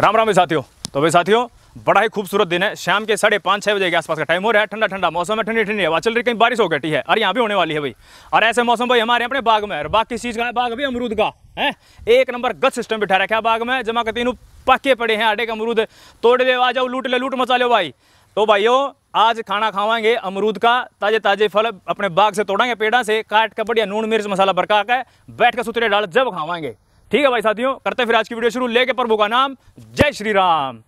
राम राम साथियों। तो भाई साथियों, बड़ा ही खूबसूरत दिन है। शाम के 5:30-6 बजे के आसपास का टाइम हो रहा है। ठंडा ठंडा मौसम है, ठंडी ठंडी हवा चल रही, कहीं बारिश हो गई है और यहाँ भी होने वाली है भाई। और ऐसे मौसम भाई हमारे अपने बाग में है। बाग किस चीज़ का है? बाग भी अमरूद का है। एक नंबर गच सिस्टम बिठा रखा है बाग में। जमा के तीनों पक्के पड़े हैं आटे के अमरूद। तोड़ ले, आ जाओ, लूट ले, लूट मचा लो भाई। तो भाइयों, आज खाना खावाएंगे अमरूद का। ताजे ताजे फल अपने बाग से तोड़ेंगे, पेड़ा से काट के, बढ़िया नून मिर्च मसाला बरका के, बैठ के सुतरे डाल जब खावाएंगे। ठीक है भाई साथियों, करते फिर आज की वीडियो शुरू। लेके प्रभु का नाम, जय श्री राम।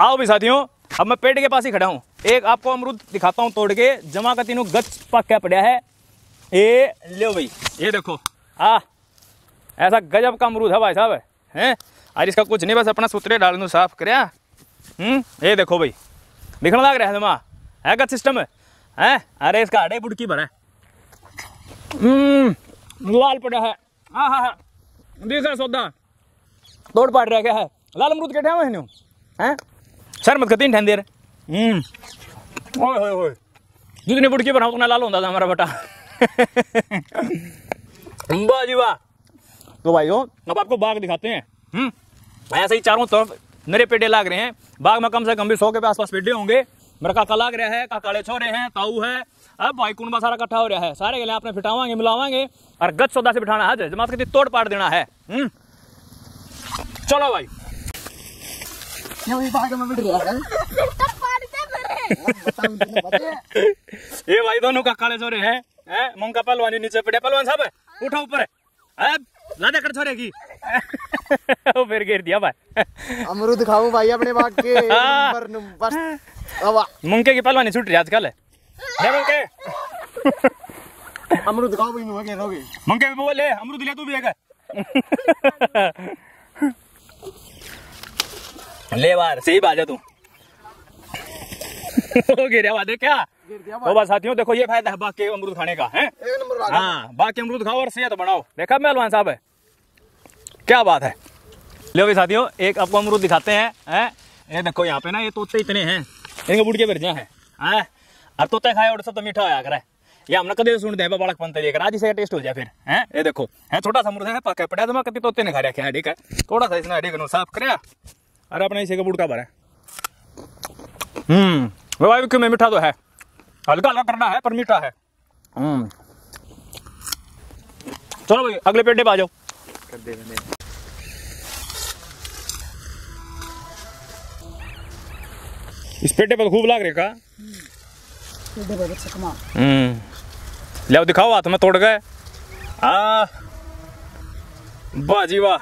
आओ भाई साथियों, अब मैं पेड़ के पास ही खड़ा हूँ। एक आपको अमरूद दिखाता हूँ तोड़ के। जमा का तीनों गच पक के पड़ा है। ये लो भाई, ये देखो, आ ऐसा गजब का अमरूद है भाई साहब हैं। आज इसका कुछ नहीं, बस अपना सुतरे डाल दूँ साफ कर। ये देखो भाई, दिखने लग रहा है जमा है गच सिस्टम है। अरे इसका आटे बुटकी भरा है, लाल पड़ा है। हाँ हाँ हाँ, दूसरा सौदा तोड़ पाट रहा क्या है। लाल अमरूद के हुए हैं हैं, सर मत कती ठहन दे रहे। ओए जितनी बुटकी बनाओ उतना लाल होता था हमारा बेटा। वाह जी वाह। तो भाइयों, अब आपको बाग दिखाते हैं। ऐसे ही चारों तरफ मेरे पेड़े लाग रहे हैं। बाग में कम से कम भी 100 के आसपास पेड़े होंगे। मेरा काका लाग रहा है, काकाड़े छोरे हैं, ताऊ है। अब भाई कुंडबा सारा इकट्ठा हो रहा है। सारे गले आपने फिटावाएंगे, मिलावाएंगे और गच सौदा से बिठाना है। जमात के तोड़ पाट देना है। चलो भाई, ये भाई दोनों काकाड़े छोरे हैं। मूंग का पहलवान नीचे पड़े। पहलवान साहब उठा ऊपर, लादा कर छोरे की। वो फिर घेर दिया भाई। अमरूद खाओ भाई अपने बाग के। मुंके की पहलवानी छूट रही आजकल। अमरूद खाओ भाई, मुंके भी बोले अमरूद ले, तू भी ले बार सही बाजा तू। क्या तो बस साथियों, देखो ये फायदा है बाग के अमरूद खाने का है। एक नंबर। हाँ, बाग के अमरूद खाओ और सेहत बनाओ। देखा पहलवान साहब है, क्या बात है। ले भाई साथियों, एक आपको अमरूद दिखाते हैं है? ये देखो यहाँ पे ना, ये तोते इतने हैं, इनके बुट के भेजे हैं। अब तोते खाए और सब तो मीठा होया करे। ये हमने कदे सुनते हैं बालक बनते लेकर, आज इसे टेस्ट हो जाए फिर है। ये देखो है, छोटा सा अमरूद है, पका पड़ा तो कभी तोते ने खा रखा है। ठीक है, थोड़ा सा इसने हड्डी को साफ कर। अरे अपने इसे का बुटका भरा है। वाइव में मीठा तो है, हल्का हल्का करना है पर मीठा है। चलो भाई अगले पेड़े पे आ जाओ। इस पेटे पर खूब लाग रहे का। ले दिखाओ हाथ में तोड़ गए। वाह जी वाह।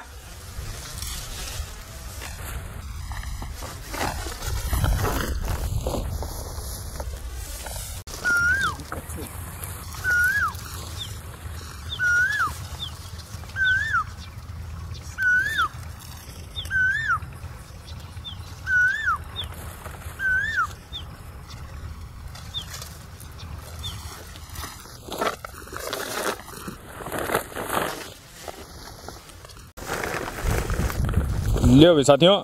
ले भाई साथियों,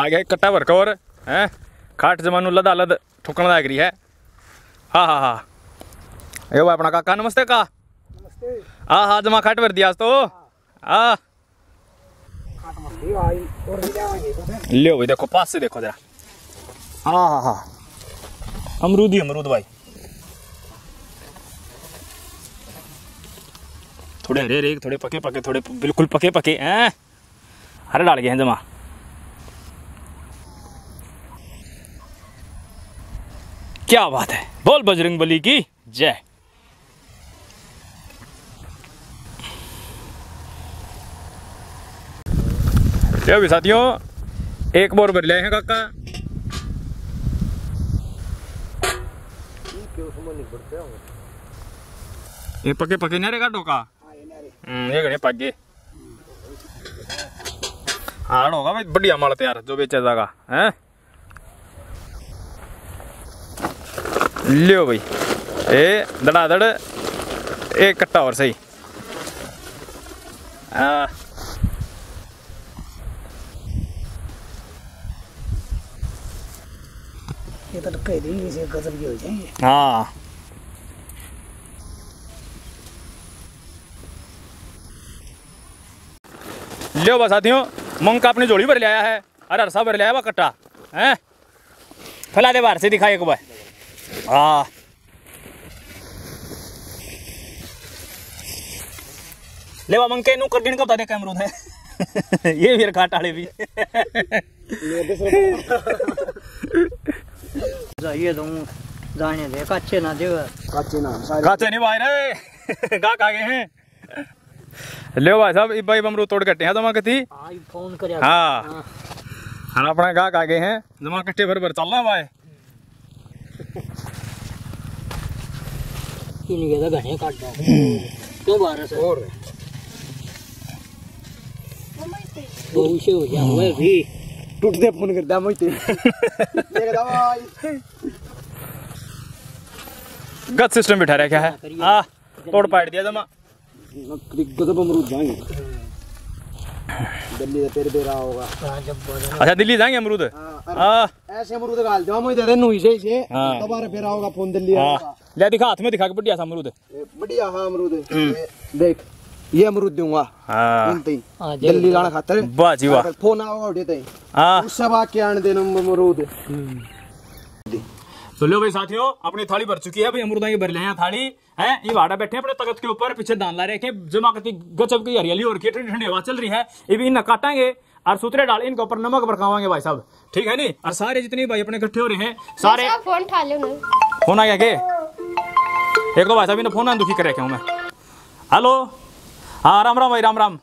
आ गया कट्टा भर का और हैं, खाट जमानू लदा लद ठोकन लाग रही है। हाँ। ये भाई अपना काका, नमस्ते का। नमस्ते। हाँ, जमा खाट भर दिया तो। हाँ ले भाई, देखो पास से देखो जरा। हाँ, अमरूद ही अमरूद भाई। थोड़े हरे हरे, थोड़े पके पके, थोड़े बिल्कुल पके पके हैं। हरे डाल गए हैं जमा। क्या बात है, बोल बजरंग बली की जय। भी साथियों, एक बोर भर लिया है काका। ये पके पके नहीं रहेगा डोका, ये पक गए। हाँ होगा भाई, बढ़िया माल तैयार जो बेचा जाएगा है। लियो भाई, ए धड़ाधड़ एक कट्टा और सही। ये तो कह देंगे इसे गजब के हो जाएंगे। हाँ लियो बस साथियों, मूंग का अपनी जोड़ी भर ले आया है। अरे सब ले आवा कट्टा हैं, फैला दे बाहर से दिखाइए को भाई। हाँ लेवा मंके नू कर दिन कब तक अमरूद है ये भी काटाड़े भी ये दूं जाने दे, काचे ना दे, काचे नहीं भाई रे गा खा गए हैं। ले भाई साहब भाई अमरूद तोड़ कट्टे हैं जमा कती फोन कर। हाँ हम अपना गाहक आ गए हैं जमा कट्टे भर भर चल रहा भाई। टूटते फोन कर दाम गत सिस्टम बिठा रहा क्या है। हाँ तोड़ पाट दिया जमा अमरूद दिल्ली तेरे बेरा होगा। अच्छा दिल्ली जाएंगे अमरूद। ऐसे अमरूद गाल दो मुझे दे नुई से इसे दोबारा फेरा होगा फोन दिल्ली आएगा। ले दिखा हाथ में दिखा के बढ़िया सा अमरूद बढ़िया। हां अमरूद देख ये अमरूद दूंगा। हां दिल्ली गाना खातिर वाह जी वाह फोन आओ देते हैं। हां उससे बाकी आने देना अमरूद। तो लो भाई साथियों अपनी थाली भर चुकी है भाई अमरूद की भर ले हैं थाली है। ये भाड़ा बैठे हैं अपने तख्त के ऊपर पीछे दान ला रखे जमा करती गजब की हरियाली और ठंडी ठंडी हवा चल रही है। ये भी इन काटेंगे और सूत्रे डाल इनके ऊपर नमक बरकावाएंगे भाई साहब ठीक है नहीं। और सारे जितने भाई अपने इकट्ठे हो रहे हैं सारे फोन उठा ले। फोन आ गया के एक भाई साहब ने फोन आ दुखी कर रखे हूँ मैं। हेलो हाँ राम राम भाई राम राम।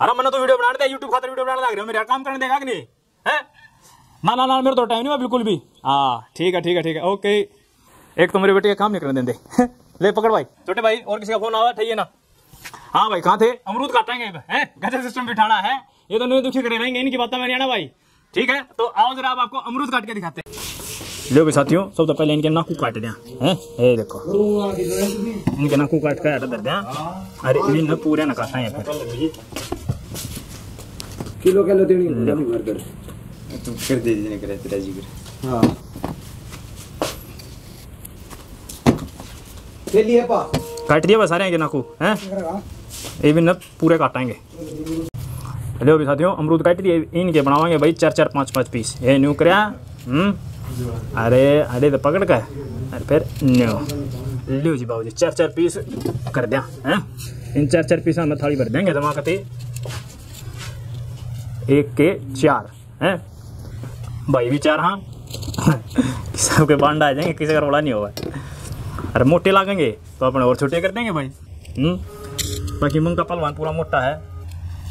अरे मैंने तो वीडियो बना दिया यूट्यूब खातर वीडियो बनाने लग रहे हो मेरा काम करने देगा कि नहीं है ना ना ना मेरे तो टाइम नहीं हुआ बिल्कुल भी। हाँ ठीक है ठीक है ठीक है ओके। एक तो मेरे बेटे का काम नहीं करने देंगे ले पकड़ भाई छोटे भाई और किसी का फोन आ रहा है ना। हाँ भाई कहाँ थे अमरूद काटेंगे हैं गजब सिस्टम बिठाना है ये तो नहीं दुखी करे रहेंगे इनकी बात में नहीं आना भाई ठीक है। तो आओ जरा आपको अमरूद काट के दिखाते हैं। लो भाई साथियों सब तो पहले इनके नाकू काट दें हैं देखो इनके नाकू काट कर दे दें। अरे इन पूरे ना काटा है किलो किलो देनी तो कर दे देने करे तेरा जिगर। हाँ ले लिए पा काट दिया बस आ रहे हैं नाकू हैं ये भी न पूरे काटेंगे। हेलो भी साथियों अमरूद काट दिए इनके बनावाएंगे भाई चार चार पाँच पाँच पीस ये न्यू करया। अरे अरे तो पकड़ का अरे फिर न्यू लो जी बाबू जी चार चार पीस कर दें हैं। इन चार चार पीस हम थाली भर देंगे जमा करते एक के चार हैं भाई विचार। हाँ सब के बांडा आ जाएंगे किसी का रोला नहीं होगा। अरे मोटे लागेंगे तो अपने और छोटे कर देंगे भाई। बाकी मूंग का पलवान पूरा मोटा है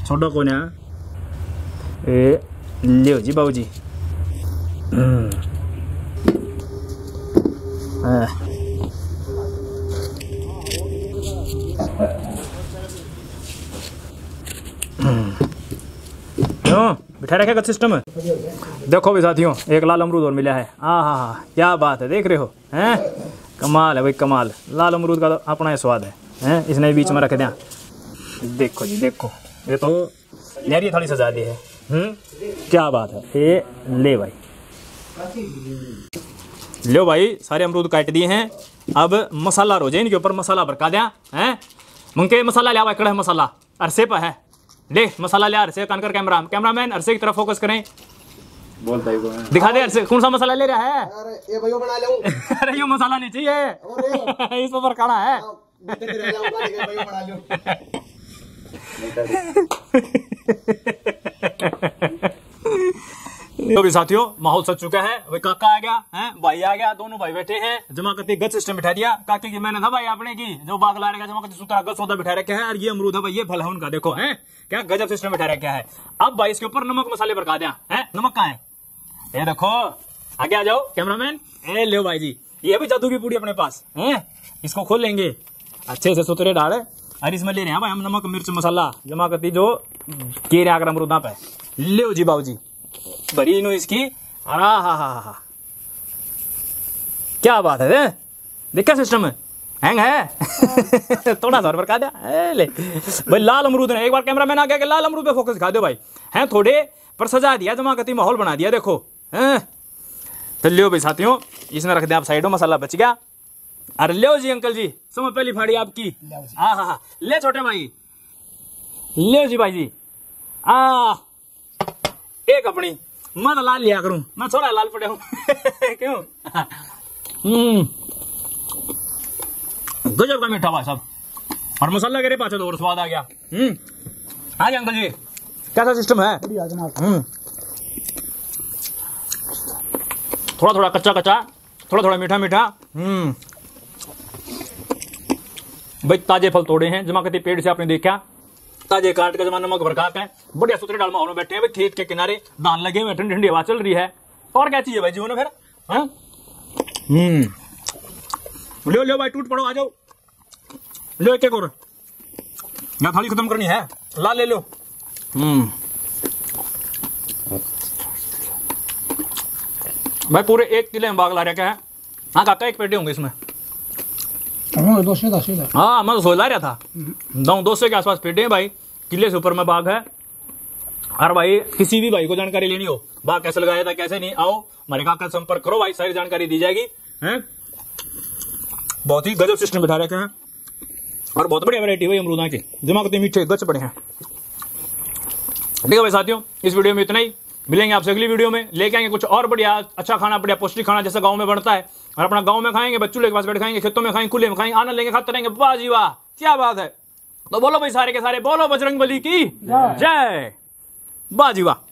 छोटा कौन है। ए लियो जी बाबू जी बिठा रखा का सिस्टम है। देखो भी साथियों एक लाल अमरूद और मिला है। हाँ हाँ हाँ क्या बात है देख रहे हो हैं कमाल है भाई कमाल। लाल अमरूद का तो अपना ही स्वाद है हैं। इसने बीच में रख दें देखो जी देखो ये तो लहरी थोड़ी सजा दी है। क्या बात है ये ले भाई लो भाई सारे अमरूद काट दिए हैं। अब मसाला रोजे इनके ऊपर मसाला भरका दें हैं। मुंके मसाला लिया कड़ा मसाला अरसे पर है ले मसाला लिया अरसे कान कर कैमरा कैमरामैन अरसे की तरफ फोकस करें बोलता है दिखा दे अरसे कौन सा मसाला ले रहा है। अरे ये भाइयों बना ले अरे यो मसाला नहीं चाहिए इस पर खाना है तो भी साथियों माहौल सज चुका है भाई काका आ गया हैं भाई आ गया दोनों भाई बैठे हैं जमा करती गज सिस्टम बिठा दिया काके की मैंने था भाई आपने की जो बाग ला रखा जमा करती सूत्रा गज सौदा बिठा रखा है। और ये अमरूद है भाई ये फल है उनका देखो है क्या गजब सिस्टम बिठा रखा है। अब भाई इसके ऊपर नमक मसाले बरका दिया है। नमक कहाँ है ये रखो आगे आ जाओ कैमरामैन। ए लो भाई जी ये भी जादू की पूड़ी अपने पास है इसको खोल लेंगे अच्छे से सूत्रे डाले। अरे इसमें ले रहे हैं भाई हम नमक मिर्च मसाला जमा करती जो के आकर अमरूदा पे लो जी बाबू जी बड़ी नो इसकी। हाँ हा हा हा क्या बात है देखा सिस्टम हैंग है थोड़ा सा बरका दिया ले भाई लाल अमरूद ने एक बार कैमरा मैन आ गया कि लाल अमरूद पे फोकस दिखा दो भाई हैं थोड़े पर सजा दिया जमा करती माहौल बना दिया देखो हैं। तो लियो भाई साथियों इसने रख दिया आप साइडों मसाला बच गया। अरे लियो जी अंकल जी समय पहली फाड़ी आपकी। हाँ हाँ हाँ ले छोटे भाई ले जी भाई जी आ एक अपनी मैं तो लाल लिया करूँ, मैं थोड़ा लाल पड़े हूँ क्यों। गजब का मीठा हुआ सब, और मसाला के पास तो और स्वाद आ गया। हाँ जी अंकल जी, कैसा सिस्टम है? थोड़ा थोड़ा कच्चा कच्चा, थोड़ा थोड़ा मीठा मीठा। भाई ताजे फल तोड़े हैं, जमा करते पेड़ से आपने देखा, ताजे काट के जमा नमक भरका के बढ़िया सुथरे डाल में बैठे हैं। भाई खेत के किनारे धान लगे हुए, ठंडी ठंडी हवा चल रही है, और क्या चाहिए भाई जीवन में फिर। लो लो भाई टूट पड़ो, आ जाओ, लो एक एक और, या थाली खत्म करनी है, ला ले लो। भाई पूरे एक किले में बाग ला रहा क्या है। हाँ काका एक पेटी होंगे इसमें। हाँ मैं तो सोच ला रहा था 200 के आसपास पेटे हैं भाई, किले से ऊपर में बाग है। और भाई किसी भी भाई को जानकारी लेनी हो बाग कैसे लगाया था कैसे नहीं, आओ हमारे काका से संपर्क करो भाई, सारी जानकारी दी जाएगी है। बहुत ही गजब सिस्टम बिठा रखे हैं, और बहुत बढ़िया वैरायटी भाई अमरूदा के, जमा करते मीठे गच पड़े हैं। ठीक है भाई साथियों, इस वीडियो में इतना ही, मिलेंगे आपसे अगली वीडियो में, लेके आएंगे कुछ और बढ़िया अच्छा खाना, बढ़िया पौष्टिक खाना जैसा गांव में बनता है, और अपना गांव में खाएंगे, बच्चों के पास बैठ खाएंगे, खेतों में खाएंगे, खुले में खाएंगे, आनंद लेंगे, खाते रहेंगे। वाह जी वाह क्या बात है। तो बोलो भाई सारे के सारे, बोलो बजरंगबली की जय, वाह जी वाह।